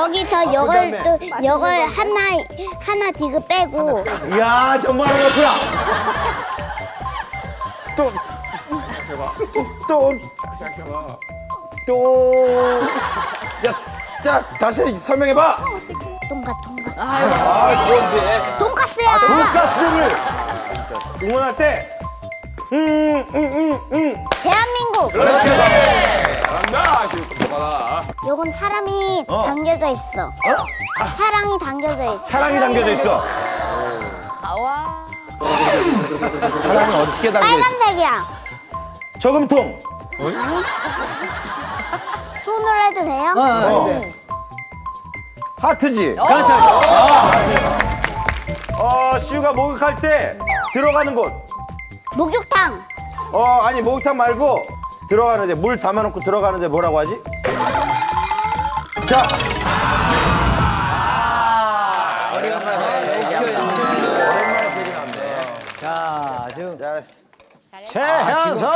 여기서 요걸 또 요걸 하나 지금 빼고. 이야 정말 그렇구나. 또 야, 다시 설명해봐. 돈가스. 아, 그런데. 돈가스야. 돈가스를 응원할 때. 대한민국. 그렇지. 잘한다. 봐라. 요건 사람이 당겨져 있어. 어? 사랑이 당겨져 있어. 사랑이 당겨져 있어. 와. 사랑은 어떻게 당겨? 빨간색이야. 저금통. 어이? 아니. 손으로 해도 돼요? 네. 하트지. 그렇죠. 시우가 목욕할 때 들어가는 곳. 목욕탕. 아니 목욕탕 말고 들어가는데 물 담아놓고 들어가는데 뭐라고 하지? 자. 오랜만에 소리 났네. 자, 지금 잘했어. 최현서.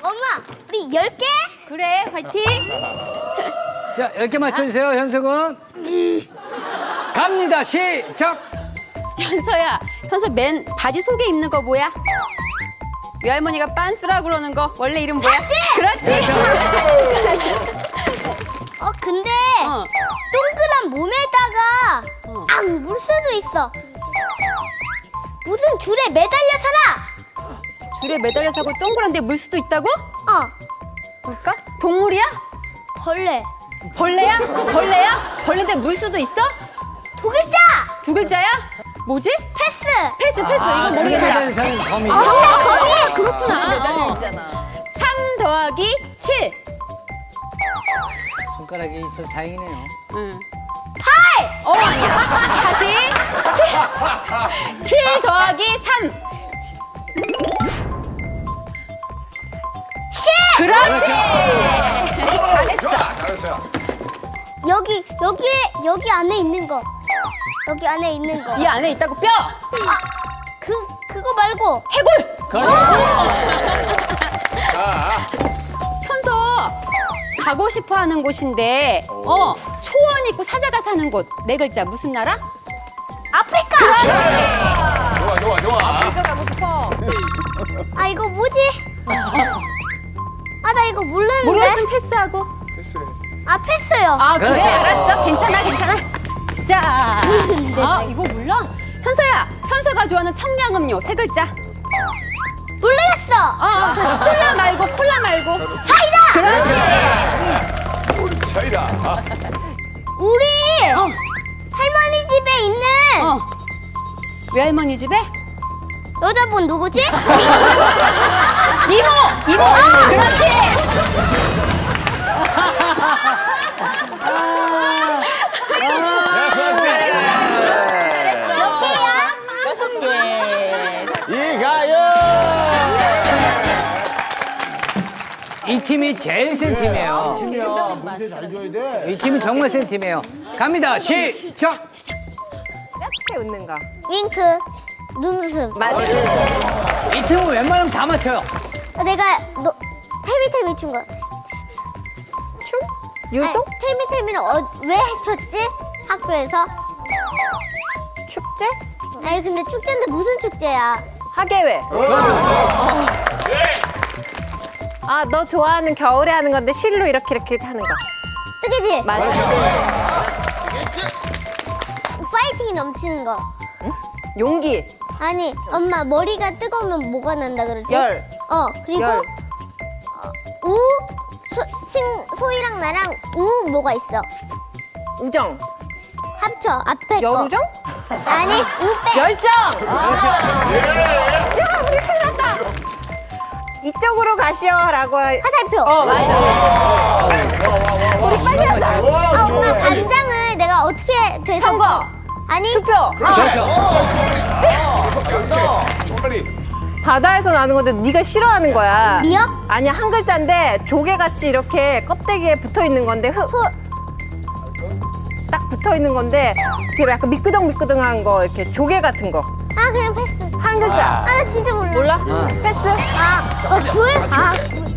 엄마, 우리 10개? 그래, 화이팅! 자, 10개 맞춰주세요, 현석은. 갑니다, 시작! 현서야, 현서 맨 바지 속에 입는 거 뭐야? 외할머니가 빤스라 그러는 거 원래 이름 뭐야? 하트! 그렇지! 근데 동그란 몸에다가 물 수도 있어. 무슨 줄에 매달려 살아! 줄에 매달려 살고 동그란데 물 수도 있다고? 뭘까? 동물이야? 벌레. 벌레야? 벌레야? 벌레인데 물 수도 있어? 두 글자! 두 글자야? 뭐지? 패스! 패스! 이건 모르겠다. 정답 거미! 그렇구나. 3 더하기 7. 손가락이 있어서 다행이네요. 응. 8! 아니야. 다시 7 더하기 3. 10! 그렇지! 잘했어. 잘했어. 여기 안에 있는 거. 여기 안에 있는 거. 이 안에 있다고 뼈! 그거 말고. 해골! 그렇지. 현서, 가고 싶어 하는 곳인데, 초원 있고 사자가 사는 곳. 4 글자, 무슨 나라? 아프리카! 그렇지! 좋아. 아프리카 가고 싶어. 이거 뭐지? 나 이거 모르는데? 모르겠으면 패스하고. 패스해. 패스요. 그래? 알았어. 괜찮아. 자. 모르는데. 이거 몰라? 현서야, 현서가 좋아하는 청량음료 3 글자. 모르겠어. 콜라 말고. 사이다! 그렇지. 사이다. 우리 할머니 집에 있는. 외할머니 집에? 여자분 누구지? 이모! 그렇지! 몇 개야? 6개. 이가요! 이 팀이 제일 센 팀이에요. 이 팀이 정말 센 팀이에요. 갑니다, 시작! 이렇게 웃는 거. 윙크. 눈웃음. 맞아. 이 팀은 웬만하면 다 맞춰요. 내가 텔미 춘 것 같아. 춤? 율동? 텔미는 왜 쳤지? 학교에서? 축제? 아니 근데 축제인데 무슨 축제야? 학예회. 너 좋아하는 겨울에 하는 건데 실로 이렇게 하는 거. 뜨개질. 맞아. 파이팅이 넘치는 거. 응? 용기. 아니, 엄마, 머리가 뜨거우면 뭐가 난다 그러지? 열. 그리고 열. 소희랑 나랑 뭐가 있어? 우정. 합쳐, 앞에 거. 여우정? 아니, 우빼. 열정! 야, 우리 큰일 났다! 이쪽으로 가시오라고. 화살표. 맞아. 우리 빨리 하자. 엄마, 반장을 내가 어떻게 돼서. 선거. 아니 투표. 그렇죠. 바다에서 나는 건데 네가 싫어하는 거야. 미역? 아니야, 한 글자인데 조개같이 이렇게 껍데기에 붙어 있는 건데 딱 붙어 있는 건데 되게 약간 미끄덩미끄덩한 거 이렇게 조개 같은 거. 그냥 패스. 한 글자. 나 진짜 몰라. 패스. 굴? 굴.